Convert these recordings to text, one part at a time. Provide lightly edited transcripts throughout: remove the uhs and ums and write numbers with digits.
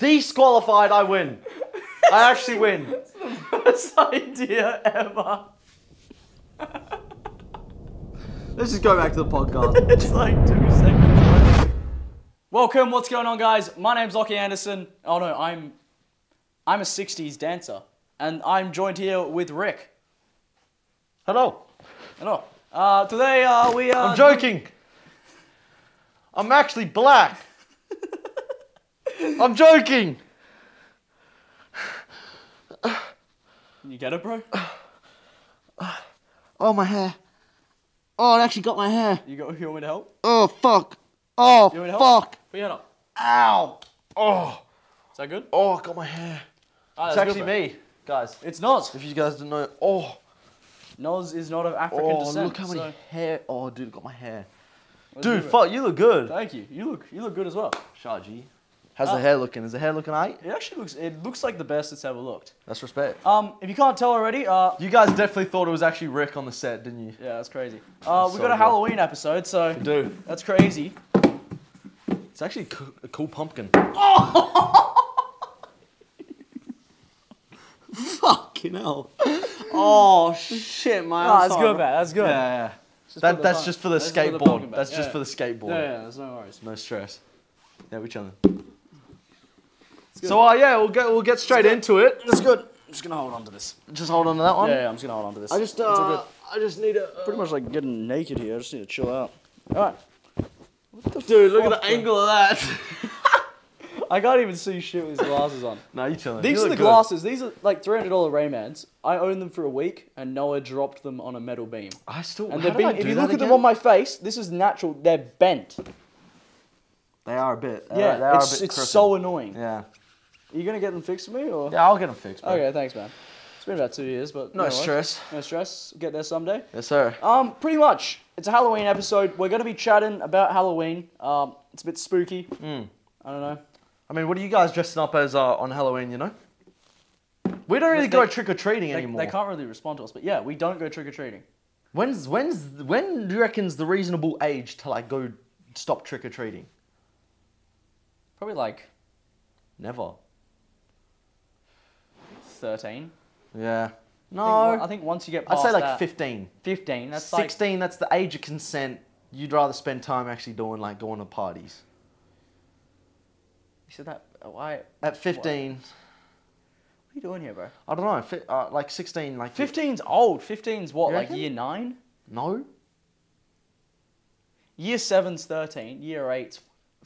Disqualified, I win. I actually win. That's the worst idea ever. Let's just go back to the podcast. It's like 2 seconds away. Welcome, what's going on, guys? My name's Lockie Anderson. Oh no, I'm a 60s dancer. And I'm joined here with Rick. Hello. Hello. Today we are... I'm joking. I'm actually black. I'm joking. You get it, bro? Oh, my hair. Oh, it actually got my hair. You want me to help? Oh, fuck. Oh, you want me to help? Fuck. Put your hand up. Ow. Oh. Is that good? Oh, I got my hair. Ah, it's actually good, me, guys. It's Noz. If you guys didn't know, oh. Noz is not of African descent. Oh, look how many hair. Oh, dude, I got my hair. Dude, fuck, you look good. Thank you. You look good as well. Shaji. How's the hair looking? Is the hair looking aight? It actually looks like the best it's ever looked. That's respect. If you can't tell already, you guys definitely thought it was actually Rick on the set, didn't you? Yeah, that's crazy. We got a Halloween episode, so dude, that's crazy. It's actually a cool pumpkin. Oh! Fucking hell! Oh shit, man. Nah, that's good, man. That's good. Yeah, yeah. That's just for the skateboard. That's just for the skateboard. Yeah, there's no worries. No stress. Yeah, we're chilling. So yeah, we'll get straight into it. That's good. I'm just gonna hold on to this. Just hold on to that one. Yeah, I'm just gonna hold on to this. I just need to pretty much like getting naked here. I just need to chill out. All right. What the dude, look at the angle of that. I can't even see shit with these glasses on. Nah, you're chilling. These are the glasses. These are like $300 Raymans. I owned them for a week, and Noah dropped them on a metal beam. I still. And if you look at them on my face, this is natural. They're bent. They are a bit. Yeah, they are a bit. It's so annoying. Yeah. Are you gonna get them fixed for me, or? Yeah, I'll get them fixed, man. Okay, thanks, man. It's been about 2 years, but no stress. No stress. Get there someday. Yes, sir. Pretty much. It's a Halloween episode. We're gonna be chatting about Halloween. It's a bit spooky. I don't know. I mean, what are you guys dressing up as on Halloween? You know, we don't really go trick or treating anymore. They can't really respond to us, but yeah, we don't go trick or treating. When do you reckon's the reasonable age to like go stop trick or treating? Probably like never. 13. Yeah. No. I think once you get past that. I'd say like that, 15. 15, that's 16, like... 16, that's the age of consent. You'd rather spend time actually doing, like, going to parties. You said that... Why? At 15... What are you doing here, bro? I don't know. Like, 16, like... 15's old. 15's what, like, year 9? No. Year 7's 13. Year 8's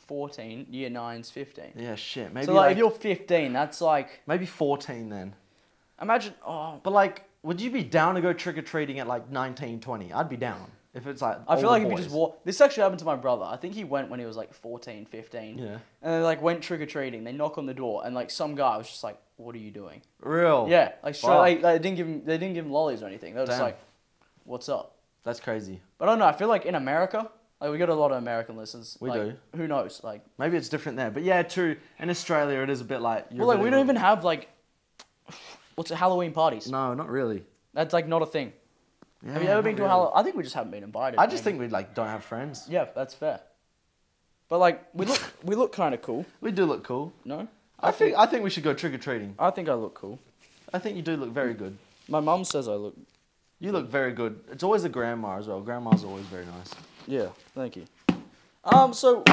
14. Year 9's 15. Yeah, shit. Maybe, so, like, if you're 15, that's, like... Maybe 14, then. Imagine, oh. But like, would you be down to go trick-or-treating at like 19, 20? I'd be down. If it's like, I feel like if you just walk, this actually happened to my brother. I think he went when he was like 14, 15. Yeah. And they like went trick-or-treating. They knock on the door and like some guy was just like, what are you doing? Real? Yeah. Like, wow. Like they didn't give him lollies or anything. They were just like, what's up? That's crazy. But I don't know, I feel like in America, like we got a lot of American listeners. We do. Who knows? Like maybe it's different there. But yeah, true. In Australia it is a bit like, well, like we don't even have like what's it, Halloween parties? No, not really. That's like not a thing. Yeah, have you ever been to a Halloween? I think we just haven't been invited. I just think we like don't have friends. Yeah, that's fair. But like we look kind of cool. We do look cool. No, I think we should go trick or treating. I think I look cool. I think you do look very good. My mum says I look. You look very good. It's always the grandma as well. Grandma's always very nice. Yeah, thank you. So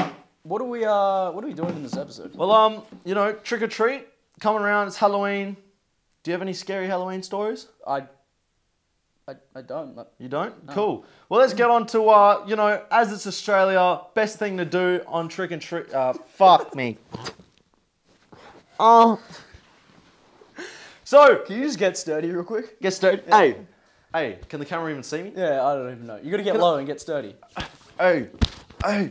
what are we doing in this episode? Well, you know, trick or treat coming around. It's Halloween. Do you have any scary Halloween stories? I don't. Like, you don't? No. Cool. Well, let's get on to, you know, as it's Australia, best thing to do on trick and treat. Fuck me. Oh. So. Can you just get sturdy real quick? Get sturdy? Yeah. Hey. Hey, can the camera even see me? Yeah, I don't even know. You gotta get low and get sturdy. Hey. Hey.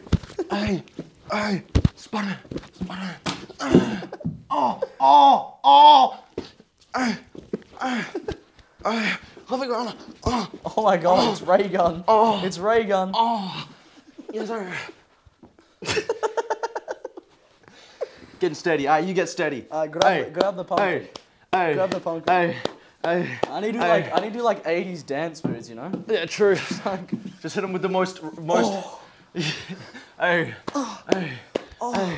Hey. Hey. Spider. Spider. Oh. Oh. Oh. Oh my god, it's Raygun. Oh, it's Raygun. Oh, yes, sir. Getting steady. Alright, you get steady. Grab the pumpkin. Hey, grab the pumpkin. Hey, I need to do like 80s dance moves, you know? Yeah, true. Just hit him with the most. Hey, hey, hey,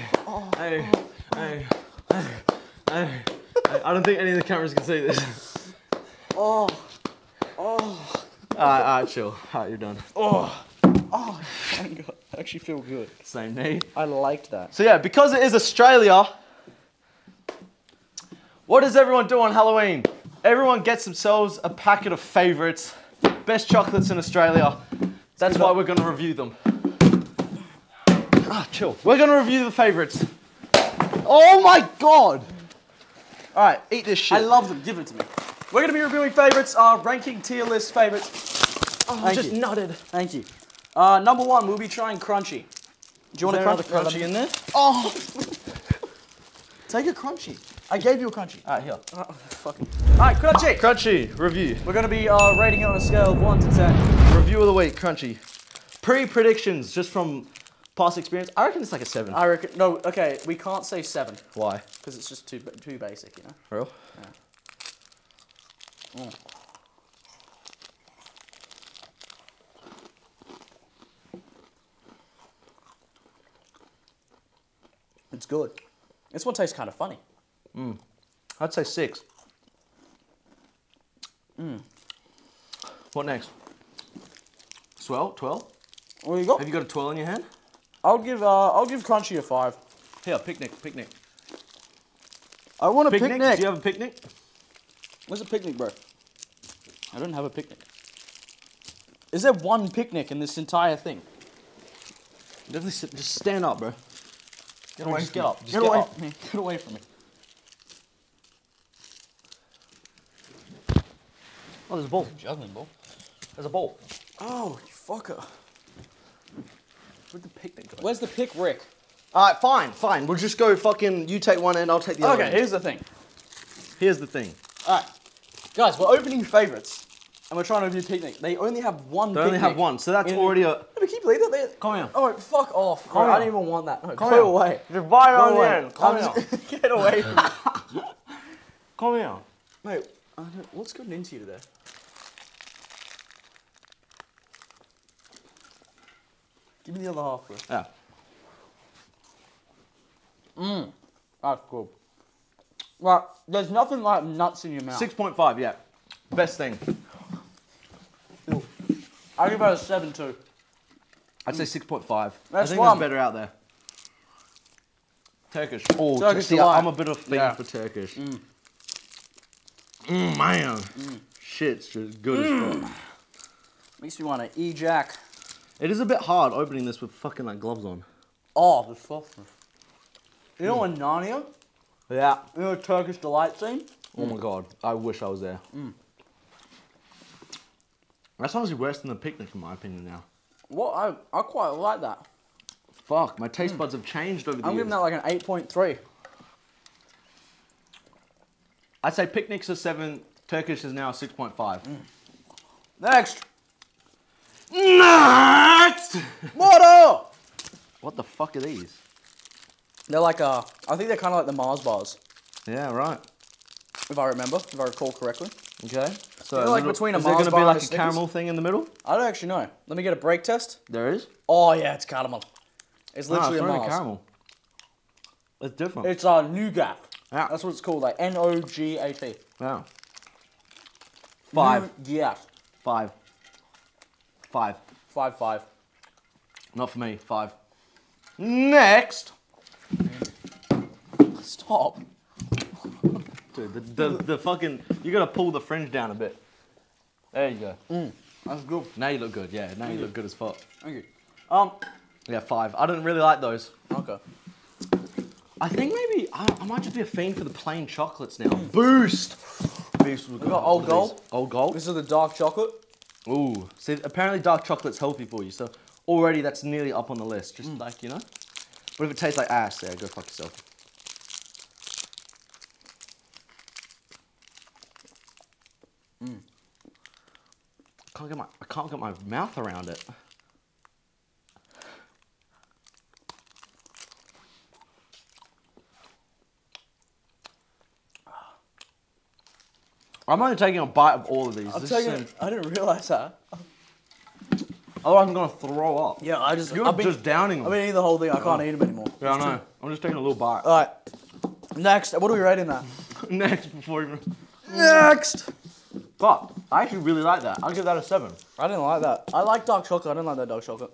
hey, hey. I don't think any of the cameras can see this. Oh. Oh. Alright, chill. Alright, you're done. Oh. Oh, thank God. I actually feel good. Same knee. I liked that. So yeah, because it is Australia, what does everyone do on Halloween? Everyone gets themselves a packet of favorites, best chocolates in Australia. That's why we're gonna review them. Ah, chill. We're gonna review the favorites. Oh my God. All right, eat this shit. I love them, give it to me. We're gonna be reviewing favorites, ranking tier list favorites. Oh, I just nutted. Thank you. Number one, we'll be trying crunchy. Do you want a crunchy in there? Oh. Take a crunchy. I gave you a crunchy. All right, here. Oh, fucking. All right, crunchy. Crunchy, review. We're gonna be rating it on a scale of 1 to 10. Review of the week, crunchy. Pre-predictions, just from past experience. I reckon it's like a 7. I reckon, no, okay, we can't say 7. Why? Because it's just too basic, you know? For real? Yeah. Mm. It's good. This one tastes kind of funny. Mm. I'd say 6. Mm. What next? Swell? 12? What do you got? Have you got a 12 in your hand? I'll give crunchy a 5. Here, picnic. I want a picnic. Do you have a picnic? Where's a picnic, bro? I don't have a picnic. Is there one picnic in this entire thing? Definitely sit, just stand up, bro. Get away from me. Just get away from me. Get away from me. Oh, there's a ball. There's a juggling ball. There's a ball. Oh, you fucker. Where'd the pick go? Where's the pick, Rick? Alright, fine. We'll just go fucking, you take one end, I'll take the other. Okay, here's the thing. Alright. Guys, we're opening favorites. And we're trying to do picnic. They only have one picnic. They only have one, so that's already a... Can you believe that? Come here. Oh, fuck off. Come I don't even want that. No, come away. Just buy it on the end. Come here. Get away from me. Come here. Mate, what's gotten into you today? Give me the other half, bro. Yeah. Mmm. That's cool. Like, there's nothing like nuts in your mouth. 6.5, yeah. Best thing. I'll give it a 7 too. I'd say 6.5. I think there's better out there. Turkish. Oh, Turkish. See, I'm a bit of thing for Turkish. Mm. Mm, man. Mm. Shit's just good as fuck. Makes me want to ejack. It is a bit hard opening this with fucking like gloves on. Oh, the softness. You know in Narnia? Yeah. You know the Turkish delight scene? Oh my God, I wish I was there. Mm. That's honestly worse than the picnic, in my opinion, now. Well, I quite like that. Fuck, my taste buds have changed over the years. I'm giving that like an 8.3. I'd say picnics are 7, Turkish is now 6.5. Mm. Next! Nuts! What up? What the fuck are these? They're like, I think they're kind of like the Mars bars. Yeah, right. If I recall correctly. Okay. So, like between a Mars bar and a Snickers. Is there going to be like a caramel thing in the middle? I don't actually know. Let me get a break test. There is? Oh yeah, it's caramel. It's literally a caramel. It's different. It's a nougat. Yeah. That's what it's called, like N-O-G-A-T. Yeah. 5. Yeah. 5. 5. 5. Not for me, 5. Next! Stop. Dude, the fucking, you gotta pull the fringe down a bit. There you go. Mm, that's good. Now you look good, yeah. Now you look good as fuck. Thank you. Yeah, 5. I didn't really like those. Okay. I think maybe, I might just be a fiend for the plain chocolates now. Boost! Boost was good. We got Old Gold. Old Gold. This is the dark chocolate. Ooh. See, apparently dark chocolate's healthy for you, so already that's nearly up on the list. Just like, you know? What if it tastes like ass? There, go fuck yourself. Mm. I can't get my mouth around it. I'm only taking a bite of all of these. I didn't realize that. Oh, I'm gonna throw up. Yeah, I've been just downing them. I've been eating the whole thing. I can't eat them anymore. Yeah, I know. I'm just taking a little bite. All right. Next. What are we writing that? Next. Before you... Next. God, I actually really like that. I'll give that a 7. I didn't like that. I like dark chocolate. I didn't like that dark chocolate.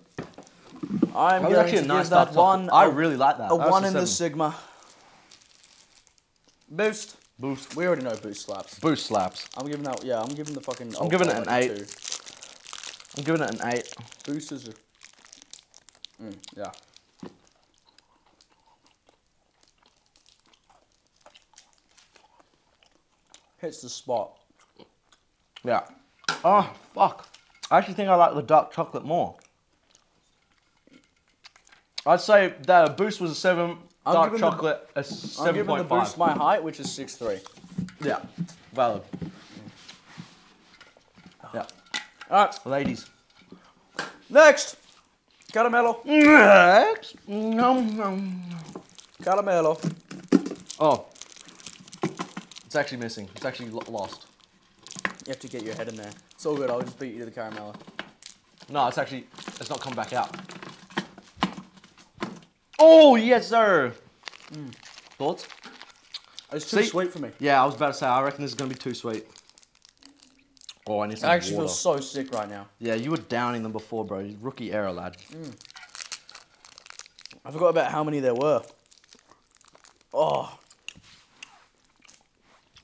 I'm going to give that one. I really like that. A 1 in the Sigma. Boost. Boost. We already know Boost slaps. Boost slaps. I'm giving that. Yeah, I'm giving the fucking. I'm giving it an 8. I'm giving it an 8. Boost is. Yeah. Hits the spot. Yeah. Oh fuck! I actually think I like the dark chocolate more. I'd say that Boost was a 7. Dark chocolate a 7.5. I'm giving the Boost my height, which is 6'3". Yeah, valid. Yeah. All right, ladies. Next, Caramello. Next, Caramello. Oh, it's actually missing. It's actually lost. You have to get your head in there. It's all good. I'll just beat you to the Caramello. No, it's actually not come back out. Oh, yes, sir. Thoughts? It's too sweet for me. Yeah, I was about to say, I reckon this is going to be too sweet. Oh, I need some water. I actually feel so sick right now. Yeah, you were downing them before, bro. Rookie error, lad. I forgot about how many there were. Oh.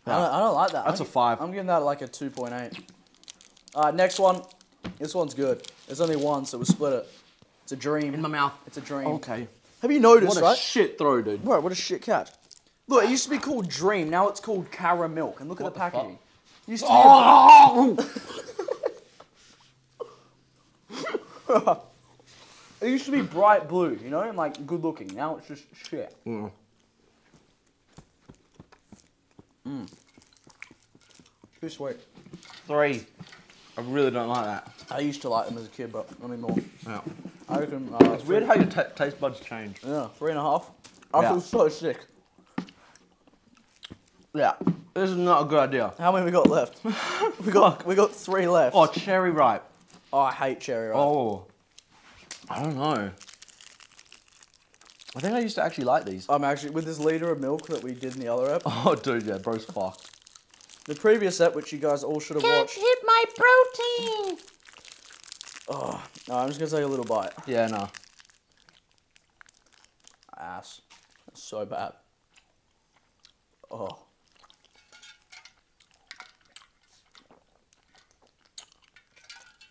Yeah. I don't like that. That's a 5. I'm giving that like a 2.8. All right, next one. This one's good. There's only one, so we'll split it. It's a dream. In my mouth. It's a dream. Okay. Have you noticed, right? What a shit throw, dude. Bro, what a shit catch. Look, it used to be called Dream. Now it's called Caramilk. And look at the packaging. Used to it used to be bright blue, you know, and like good looking. Now it's just shit. Too sweet. 3. I really don't like that. I used to like them as a kid, but not anymore. Yeah. I reckon, it's weird how your taste buds change. Yeah, 3.5. I feel so sick. Yeah, this is not a good idea. How many we got left? we got 3 left. Oh, Cherry Ripe. Oh, I hate Cherry Ripe. Oh, I don't know. I think I used to actually like these. I'm actually with this liter of milk that we did in the other ep. Oh, dude, yeah, bro's fucked. The previous ep, which you guys all should have watched. Can't hit my protein. Oh, no, I'm just going to take a little bite. Yeah, no. Ass. That's so bad. Oh.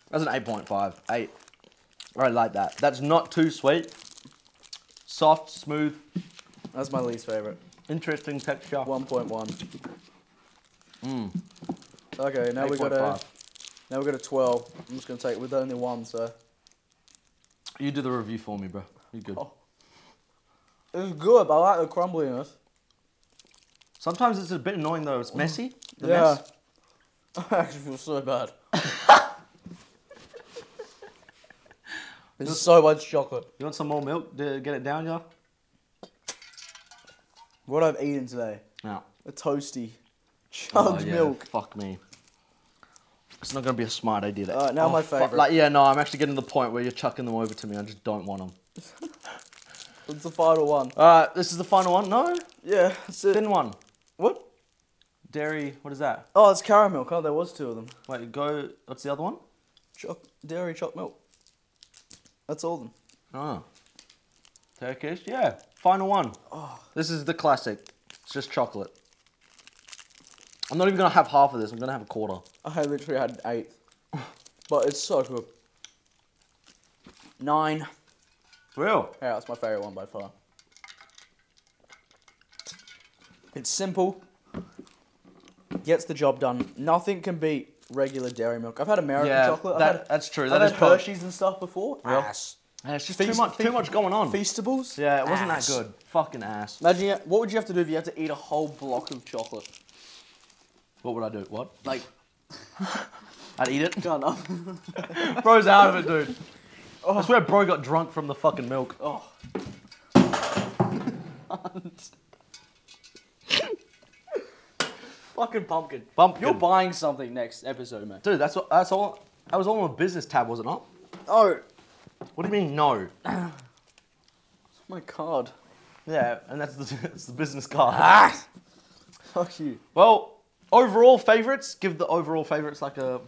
That's an 8.5. 8. I like that. That's not too sweet. Soft, smooth. That's my least favourite. Interesting texture. 1.1. Okay, now we got a... Now we've got a 12. I'm just going to take it with only 1, so. You do the review for me, bro. You're good. Oh. It's good, but I like the crumbliness. Sometimes it's a bit annoying, though. It's messy. The mess. I actually feel so bad. There's so much chocolate. You want some more milk to get it down, y'all? What I've eaten today. No. A toasty. Chugged milk. Fuck me. It's not going to be a smart idea. That now my favourite. Like, yeah, no, I'm actually getting to the point where you're chucking them over to me. I just don't want them. It's the final one. All right, this is the final one. No? Yeah, that's it. Thin one. What? Dairy, what is that? Oh, it's caramel. Oh, there was 2 of them. Wait, go, what's the other one? Dairy choc milk. That's all of them. Oh. Turkish, yeah. Final one. Oh. This is the classic. It's just chocolate. I'm not even going to have half of this. I'm going to have a quarter. I literally had an 8. But it's so good. 9. Real? Yeah, that's my favourite one by far. It's simple. Gets the job done. Nothing can beat regular dairy milk. I've had American chocolate. That's true. I've had Hershey's and stuff before. Real? Ass. Yeah, it's just too much going on. Feastables? Yeah, it wasn't that good. Fucking ass. Imagine, what would you have to do if you had to eat a whole block of chocolate? What would I do? What? Like, I'd eat it. Can't up. Bro's out of it, dude. Oh. I swear bro got drunk from the fucking milk. Oh. Fucking pumpkin. Pumpkin. You're buying something next episode, man. Dude, that's all. That was all on a business tab, was it not? No. What do you mean, no? It's my card. Yeah, and that's the business card. Ah! Fuck you. Well, overall favourites. Give the overall favourites like a...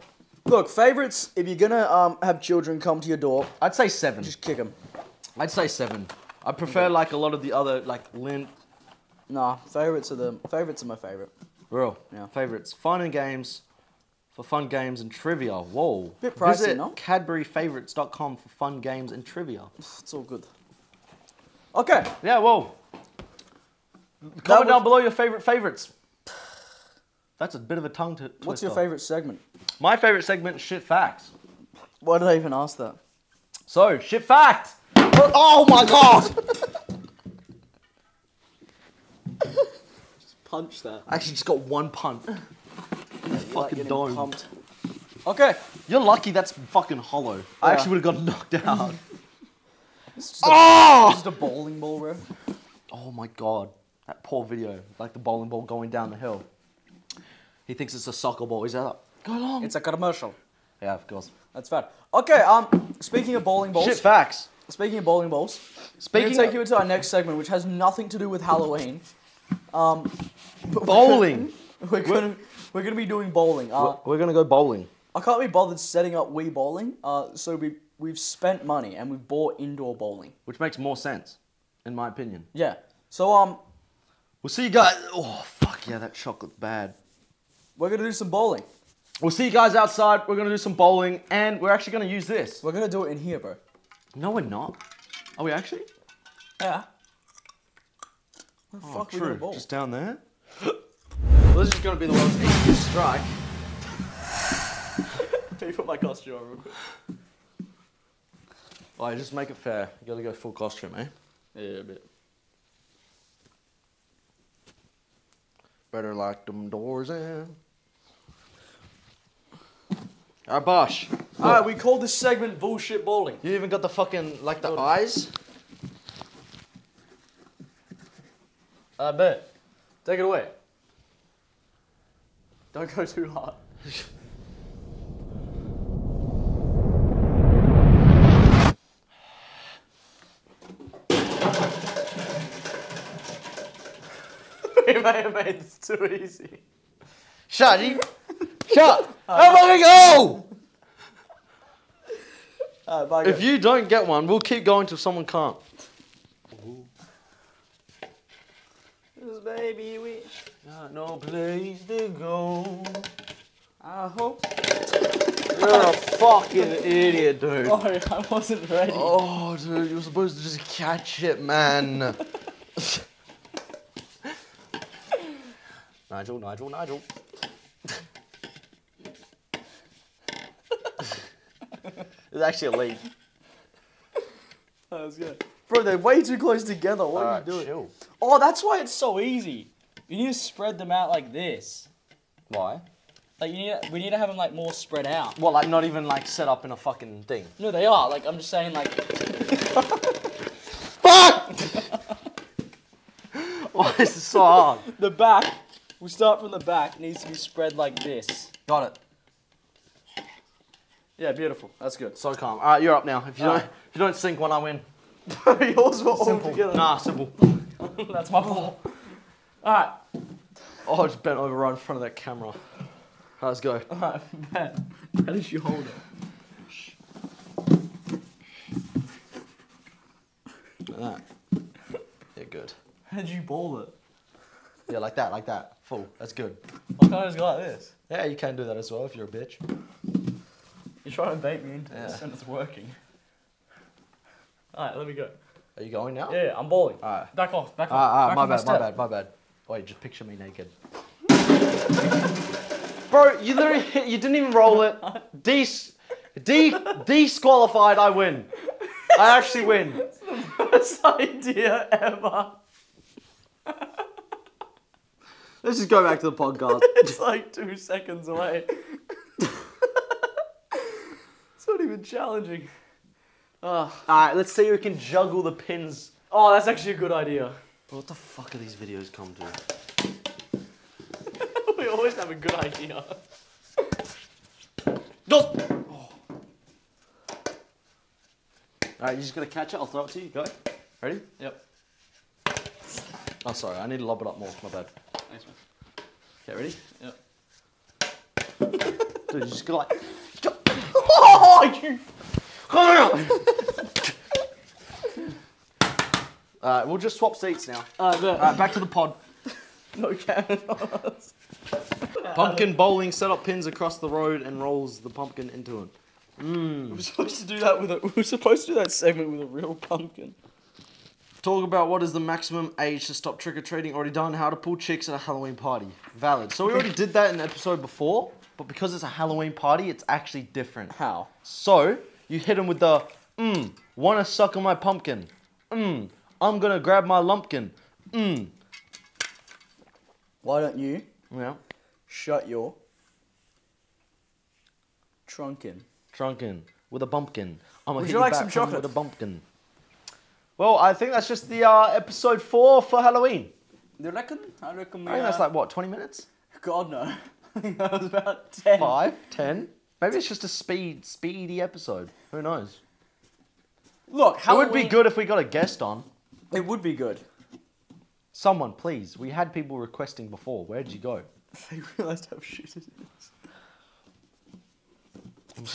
Look, favourites, if you're going to have children come to your door... I'd say 7. Just kick them. I'd say 7. I prefer like a lot of the other, like lint. Nah, favourites are my favourite. Real? Yeah. Favourites. Fun and games. For fun games and trivia. Whoa. Bit pricey, visit no? cadburyfavourites.com for fun games and trivia. It's all good. Okay. Yeah, well. Comment down below your favourite favourites. That's a bit of a tongue twister. What's your favourite segment? My favourite segment is Shit Facts. Why did I even ask that? So, Shit Fact! Oh my god! Just punch that. I actually just got one punch. Fucking dome. Okay. You're lucky that's fucking hollow. Yeah. I actually would have got knocked out. It's just a bowling ball, bro. Oh my god. That poor video. Like the bowling ball going down the hill. He thinks it's a soccer ball. He's like, go long. It's a commercial. Yeah, of course. That's fair. Okay, speaking of bowling balls. Shit facts. Speaking of bowling balls. We're gonna take you into our next segment, which has nothing to do with Halloween. Bowling. We're gonna be doing bowling. We're gonna go bowling. I can't be bothered setting up Wii Bowling. So we've spent money and we've bought indoor bowling, which makes more sense, in my opinion. Yeah. So we'll see you guys. Oh fuck yeah, that chocolate's bad. We're gonna do some bowling. We'll see you guys outside. We're gonna do some bowling, and we're actually gonna use this. We're gonna do it in here, bro. No, we're not. Are we actually? Yeah. Where the fuck true. We bowl? Just down there. Well, this is going to be the world's easiest strike. Can you put my costume on real quick? Alright, just make it fair. You got to go full costume, eh? Yeah, a bit. Better lock them doors in. Alright, Bosh. Alright, we called this segment Bullshit Bowling. You even got the fucking, like, the eyes? I bet. Take it away. Don't go too hard. We may have made this too easy. Shaji! Shut! How long ago? If you don't get one, we'll keep going till someone can't. Ooh. This baby we... Got no place to go. I hope. You're a fucking idiot, dude. Sorry, I wasn't ready. Oh, dude, you were supposed to just catch it, man. Nigel, Nigel, Nigel. It's actually a lead. That was good. Bro, they're way too close together. What are you doing? Chill. Oh, that's why it's so easy. You need to spread them out like this. Why? Like we need to have them like more spread out. Well, like not even like set up in a fucking thing. No, they are. Like I'm just saying, like. Fuck! Why is this so hard? The back. We start from the back. It needs to be spread like this. Got it. Yeah, beautiful. That's good. So calm. All right, you're up now. If you don't sink one, I win. Yours were all together. Nah, simple. That's my ball. Alright. Oh, I just bent over right in front of that camera. Alright, let's go. Alright, Matt. How did you hold it? Like that. Yeah, good. How did you ball it? Yeah, like that. Full. That's good. I can't just go like this. Yeah, you can do that as well if you're a bitch. You're trying to bait me into this and it's working. Alright, let me go. Are you going now? Yeah, I'm bowling. Alright. Back off, back off. Alright, my bad. Wait, just picture me naked. Bro, you literally hit, you didn't even roll it. Disqualified, I win. I actually win. That's the worst idea ever. Let's just go back to the podcast. It's like 2 seconds away. It's not even challenging. Alright, let's see who can juggle the pins. Oh, that's actually a good idea. What the fuck are these videos come to? We always have a good idea. Just... Oh. Alright, you just gotta catch it, I'll throw it to you. Go. Ready? Yep. Oh, sorry, I need to lob it up more. My bad. Thanks, man. Okay, ready? Yep. Dude, you just go like... Oh, you... Come here! Alright, we'll just swap seats now. Alright, back to the pod. No cameras. Pumpkin bowling setup pins across the road and rolls the pumpkin into him. Mm. We were supposed to do that with a... We were supposed to do that segment with a real pumpkin. Talk about what is the maximum age to stop trick-or-treating. Already done. How to pull chicks at a Halloween party. Valid. So we already did that in the episode before, but because it's a Halloween party, it's actually different. How? So, you hit them with the, wanna suck on my pumpkin. I'm gonna grab my lumpkin. Why don't you shut your trunkin with a bumpkin. I'm gonna hit you like some chocolate with a bumpkin. Well, I think that's just the episode 4 for Halloween. You reckon? I reckon we, I think that's like, what, 20 minutes? God, no. I think that was about 10. 5, 10? Maybe it's just a speedy episode. Who knows? Look, Halloween... It would be good if we got a guest on. It would be good. Someone, please. We had people requesting before. Where'd you go? They realised how shit it is.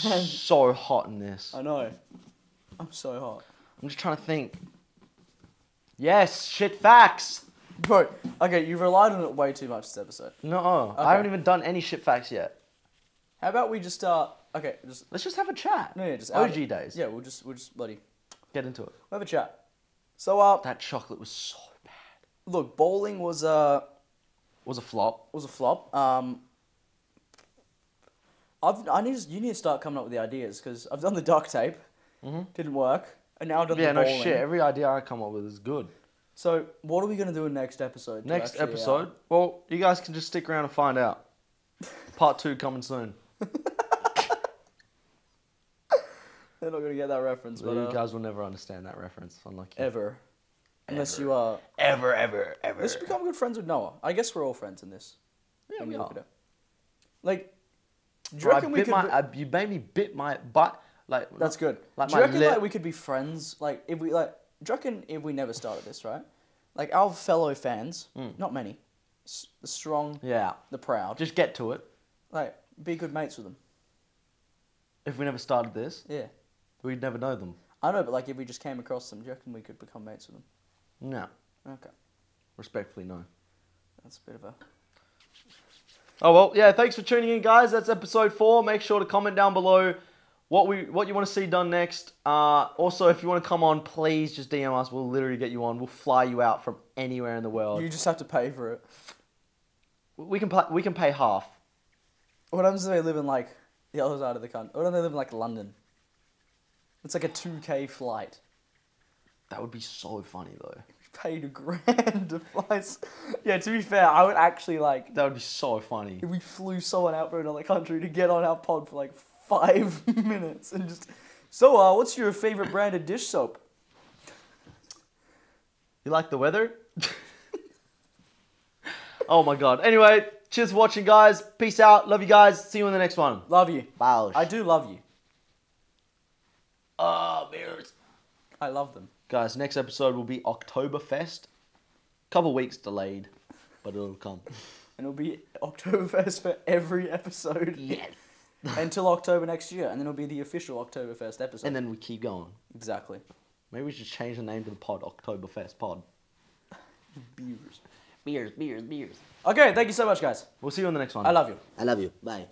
I'm so hot in this. I know. I'm so hot. I'm just trying to think. Yes, shit facts. Bro, okay, you relied on it way too much this episode. No, okay. I haven't even done any shit facts yet. How about we just okay, let's just have a chat. No, yeah, just OG days. Yeah, we'll just bloody get into it. We'll have a chat. So that chocolate was so bad. Look, bowling was a flop. Was a flop. You need to start coming up with the ideas because I've done the duct tape, didn't work. And now I've done the bowling. Yeah, no shit. Every idea I come up with is good. So, what are we going to do in next episode? Next episode? Well, you guys can just stick around and find out. Part 2 coming soon. They're not going to get that reference. But, you guys will never understand that reference. Unlike you. Ever. Unless you are... Ever. Let's become good friends with Noah. I guess we're all friends in this. Yeah, we are. Like, do you reckon we could... You made me bit my butt... Like, that's good. Like, do you reckon like we could be friends? Like if we do you reckon if we never started this, right? Like our fellow fans, not many, the strong, the proud. Just get to it. Like be good mates with them. If we never started this, we'd never know them. I know, but like if we just came across them, do you reckon we could become mates with them? No. Okay. Respectfully, no. That's a bit of a. Oh well, yeah. Thanks for tuning in, guys. That's episode 4. Make sure to comment down below. What you want to see done next. Also, if you want to come on, please just DM us. We'll literally get you on. We'll fly you out from anywhere in the world. You just have to pay for it. We can pay half. What happens if they live in, like, the other side of the country? What if they live in, like, London? It's like a 2K flight. That would be so funny, though. We paid $1,000 to fly. Yeah, to be fair, I would actually, like... That would be so funny. If we flew someone out from another country to get on our pod for, like... 5 minutes and just... So, what's your favourite brand of dish soap? You like the weather? Oh my god. Anyway, cheers for watching, guys. Peace out. Love you guys. See you in the next one. Love you. Bye. I do love you. Oh, mirrors. I love them. Guys, next episode will be Oktoberfest. Couple weeks delayed, but it'll come. And it'll be Oktoberfest for every episode. Yes. Until October next year, and then it'll be the official Oktoberfest episode. And then we keep going. Exactly. Maybe we should change the name to the pod, Oktoberfest Pod. Beers. Okay, thank you so much, guys. We'll see you on the next one. I love you. I love you. Bye.